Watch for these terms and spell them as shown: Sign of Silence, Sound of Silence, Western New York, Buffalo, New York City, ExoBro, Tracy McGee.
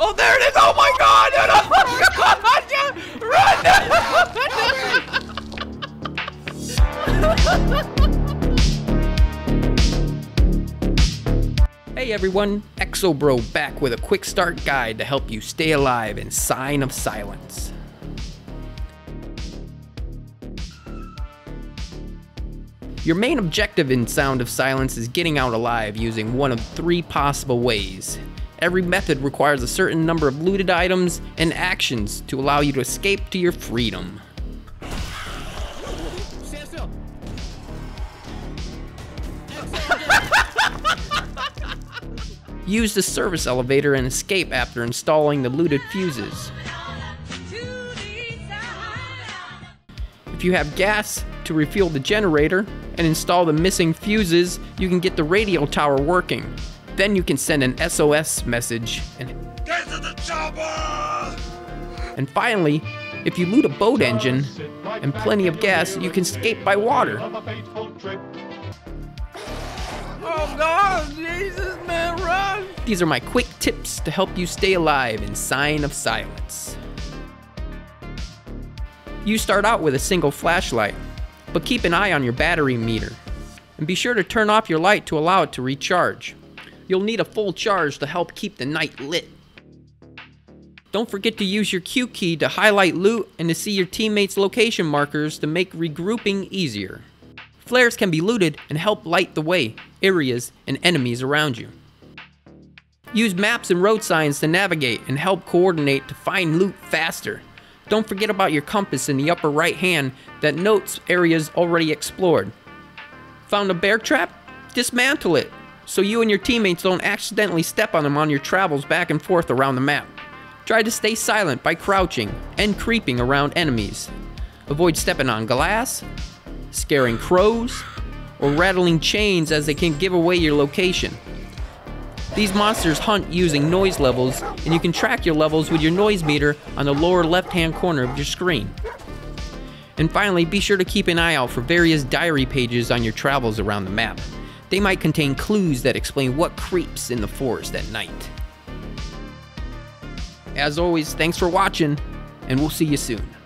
Oh, there it is! Oh my God! Oh my God! Run! Hey everyone, ExoBro back with a quick start guide to help you stay alive in Sign of Silence. Your main objective in Sound of Silence is getting out alive using one of three possible ways. Every method requires a certain number of looted items and actions to allow you to escape to your freedom. Use the service elevator and escape after installing the looted fuses. If you have gas, to refuel the generator and install the missing fuses, you can get the radio tower working. Then you can send an SOS message and get to the chopper! And finally, if you loot a boat engine and plenty of gas, you can escape by water. Oh God, Jesus, man, run! These are my quick tips to help you stay alive in Sign of Silence. You start out with a single flashlight, but keep an eye on your battery meter. And be sure to turn off your light to allow it to recharge. You'll need a full charge to help keep the night lit. Don't forget to use your Q key to highlight loot and to see your teammates' location markers to make regrouping easier. Flares can be looted and help light the way, areas, and enemies around you. Use maps and road signs to navigate and help coordinate to find loot faster. Don't forget about your compass in the upper right hand that notes areas already explored. Found a bear trap? Dismantle it, so you and your teammates don't accidentally step on them on your travels back and forth around the map. Try to stay silent by crouching and creeping around enemies. Avoid stepping on glass, scaring crows, or rattling chains as they can give away your location. These monsters hunt using noise levels, and you can track your levels with your noise meter on the lower left-hand corner of your screen. And finally, be sure to keep an eye out for various diary pages on your travels around the map. They might contain clues that explain what creeps in the forest at night. As always, thanks for watching, and we'll see you soon.